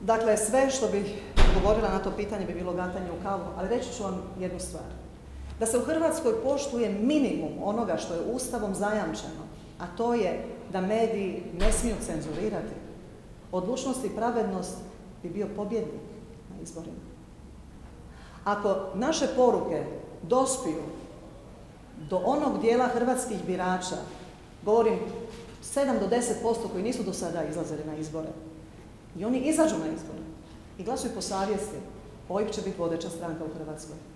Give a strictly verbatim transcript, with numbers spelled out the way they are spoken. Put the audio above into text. Dakle, sve što bih govorila na to pitanje bi bilo gatanje u kavu, ali reći ću vam jednu stvar. Da se u Hrvatskoj poštuje minimum onoga što je Ustavom zajamčeno, a to je da mediji ne smiju cenzurirati. Odlučnost i pravednost bi bio pobjednik na izborima. Ako naše poruke dospiju do onog dijela hrvatskih birača, govorim sedam do deset posto koji nisu do sada izlazili na izbore, i oni izađu na izbore i glasuju po savjesti, O I P će biti vodeća stranka u Hrvatskoj.